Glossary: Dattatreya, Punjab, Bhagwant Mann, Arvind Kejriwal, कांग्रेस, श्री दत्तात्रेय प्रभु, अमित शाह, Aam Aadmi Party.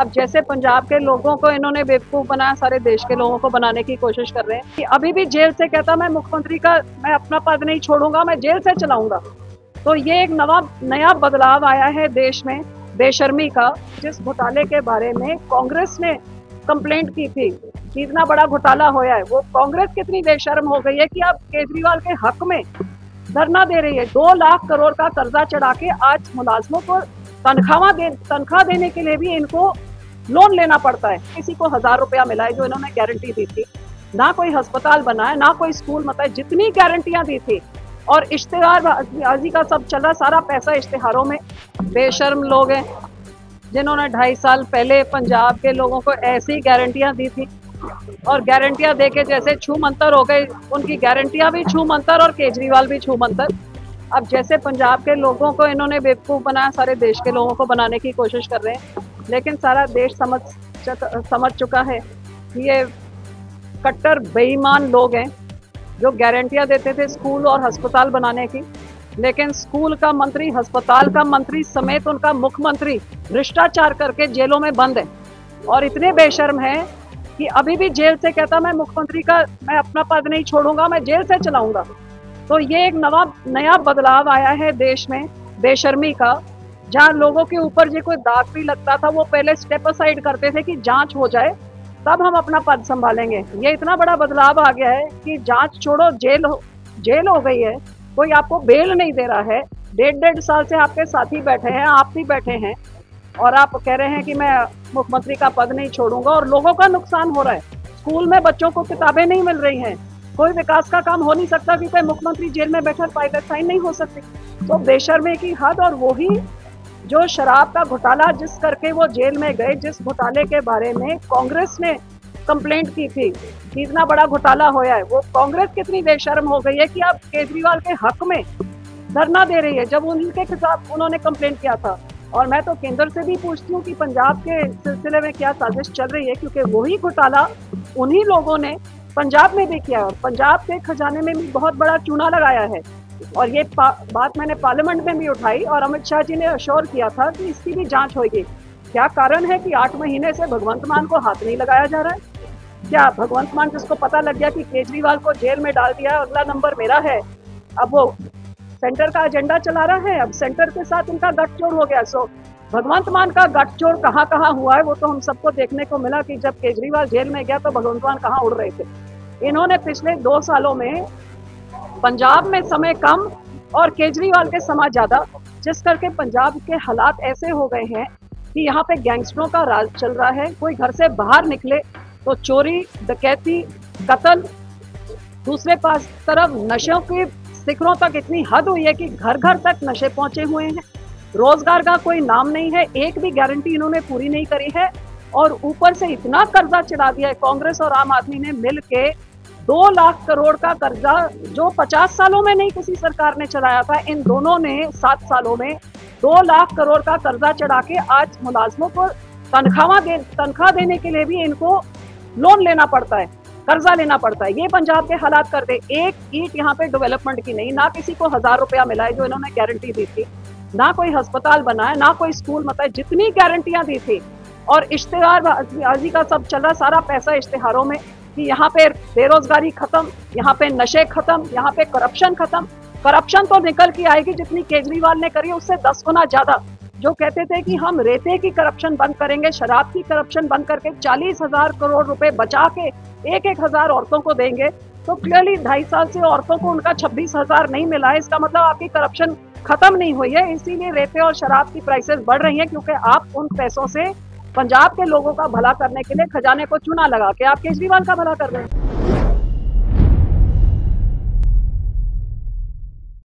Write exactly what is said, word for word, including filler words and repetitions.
अब जैसे पंजाब के लोगों को इन्होंने बेवकूफ़ बनाया, सारे देश के लोगों को बनाने की कोशिश कर रहे हैं कि अभी भी जेल से कहता मैं मुख्यमंत्री का मैं अपना पद नहीं छोड़ूंगा, मैं जेल से चलाऊंगा। तो ये एक नवा नया बदलाव आया है देश में बेशर्मी का, जिस घोटाले के बारे में कांग्रेस ने कंप्लेंट की थी कि इतना बड़ा घोटाला होया है, वो कांग्रेस कितनी बेशर्म हो गई है कि आप केजरीवाल के हक में धरना दे रही है। दो लाख करोड़ का कर्जा चढ़ा के आज मुलाजमों को तनख्वाह दे तनख्वाह देने के लिए भी इनको लोन लेना पड़ता है। किसी को हजार रुपया मिला है जो इन्होंने गारंटी दी थी, ना कोई अस्पताल बना है, ना कोई स्कूल, मतलब जितनी गारंटियां दी थी। और इश्तेहारबाजी का सब चल रहा, सारा पैसा इश्तेहारों में। बेशर्म लोग हैं जिन्होंने ढाई साल पहले पंजाब के लोगों को ऐसी गारंटियां दी थी, और गारंटियां देके जैसे छूमंतर हो गए, उनकी गारंटियां भी छूमंतर और केजरीवाल भी छूमंतर। अब जैसे पंजाब के लोगों को इन्होंने बेवकूफ़ बनाया, सारे देश के लोगों को बनाने की कोशिश कर रहे हैं, लेकिन सारा देश समझ समझ चुका है कि ये कट्टर बेईमान लोग हैं जो गारंटियां देते थे स्कूल और हस्पताल बनाने की, लेकिन स्कूल का मंत्री, हस्पताल का मंत्री समेत उनका मुख्यमंत्री भ्रष्टाचार करके जेलों में बंद है। और इतने बेशर्म हैं कि अभी भी जेल से कहता मैं मुख्यमंत्री का मैं अपना पद नहीं छोड़ूंगा, मैं जेल से चलाऊंगा। तो ये एक नवा नया बदलाव आया है देश में बेशर्मी का, जहाँ लोगों के ऊपर जो कोई दाग भी लगता था वो पहले स्टेप असाइड करते थे कि जाँच हो जाए तब हम अपना पद संभालेंगे। ये इतना बड़ा बदलाव आ गया है कि जांच छोड़ो, जेल हो जेल हो गई है, कोई आपको बेल नहीं दे रहा है। डेढ़ डेढ़ साल से आपके साथी बैठे हैं, आप भी बैठे हैं, और आप कह रहे हैं कि मैं मुख्यमंत्री का पद नहीं छोड़ूंगा, और लोगों का नुकसान हो रहा है। स्कूल में बच्चों को किताबें नहीं मिल रही हैं, कोई विकास का काम हो नहीं सकता क्योंकि मुख्यमंत्री जेल में बैठकर पायलट साइन नहीं हो सकती। तो बेशर्मी की हद। और वही जो शराब का घोटाला जिस करके वो जेल में गए, जिस घोटाले के बारे में कांग्रेस ने कंप्लेंट की थी कि इतना बड़ा घोटाला होया है, वो कांग्रेस कितनी बेशर्म हो गई है कि आप केजरीवाल के हक में धरना दे रही है जब उनके खिलाफ उन्होंने कंप्लेंट किया था। और मैं तो केंद्र से भी पूछती हूँ कि पंजाब के सिलसिले में क्या साजिश चल रही है, क्योंकि वही घोटाला उन्हीं लोगों ने पंजाब में भी किया और पंजाब के खजाने में भी बहुत बड़ा चूना लगाया है। और ये बात मैंने पार्लियामेंट में भी उठाई और अमित शाह जी ने अश्योर किया था कि इसकी भी जांच होगी। क्या कारण है कि आठ महीने से भगवंत मान को हाथ नहीं लगाया जा रहा है? क्या भगवंत मान जिसको पता लग गया कि केजरीवाल को जेल में डाल दिया, अगला नंबर मेरा है, अब वो सेंटर का एजेंडा चला रहा है, अब सेंटर के साथ उनका गठजोड़ हो गया। सो भगवंत मान का गठजोड़ कहाँ कहाँ हुआ है वो तो हम सबको देखने को मिला कि जब केजरीवाल जेल में गया तो भगवंत मान कहाँ उड़ रहे थे। इन्होंने पिछले दो सालों में पंजाब में समय कम और केजरीवाल के समय ज्यादा, जिस करके पंजाब के हालात ऐसे हो गए हैं कि यहाँ पे गैंगस्टरों का राज चल रहा है। कोई घर से बाहर निकले तो चोरी, डकैती, कत्ल, दूसरे पास तरफ नशों के शिखरों तक इतनी हद हुई है कि घर घर तक नशे पहुंचे हुए हैं। रोजगार का कोई नाम नहीं है, एक भी गारंटी इन्होंने पूरी नहीं करी है। और ऊपर से इतना कर्जा चढ़ा दिया है कांग्रेस और आम आदमी ने मिल के, दो लाख करोड़ का कर्जा जो पचास सालों में नहीं किसी सरकार ने चलाया था, इन दोनों ने सात सालों में दो लाख करोड़ का कर्जा चढ़ा के आज मुलाजमों को तनख्वाह दे तनख्वाह देने के लिए भी इनको लोन लेना पड़ता है, कर्जा लेना पड़ता है। ये पंजाब के हालात कर दे। एक ईट यहाँ पे डेवलपमेंट की नहीं, ना किसी को हजार रुपया मिला है जो इन्होंने गारंटी दी थी, ना कोई अस्पताल बना है, ना कोई स्कूल, मतलब जितनी गारंटियां दी थी। और इश्तेहारबाजी का सब चल रहा, सारा पैसा इश्तेहारों में कि यहाँ पे बेरोजगारी खत्म, यहाँ पे नशे खत्म, यहाँ पे करप्शन खत्म। करप्शन तो निकल के आएगी जितनी केजरीवाल ने करी उससे दस गुना ज्यादा। जो कहते थे कि हम रेते की करप्शन बंद करेंगे, शराब की करप्शन बंद करके चालीस हजार करोड़ रुपए बचा के एक एक हजार औरतों को देंगे, तो क्लियरली ढाई साल से औरतों को उनका छब्बीस हजार नहीं मिला है। इसका मतलब आपकी करप्शन खत्म नहीं हुई है, इसीलिए रेते और शराब की प्राइसेस बढ़ रही है, क्योंकि आप उन पैसों से पंजाब के लोगों का भला करने के लिए खजाने को चूना लगा के आप केजरीवाल का भला कर रहे हैं।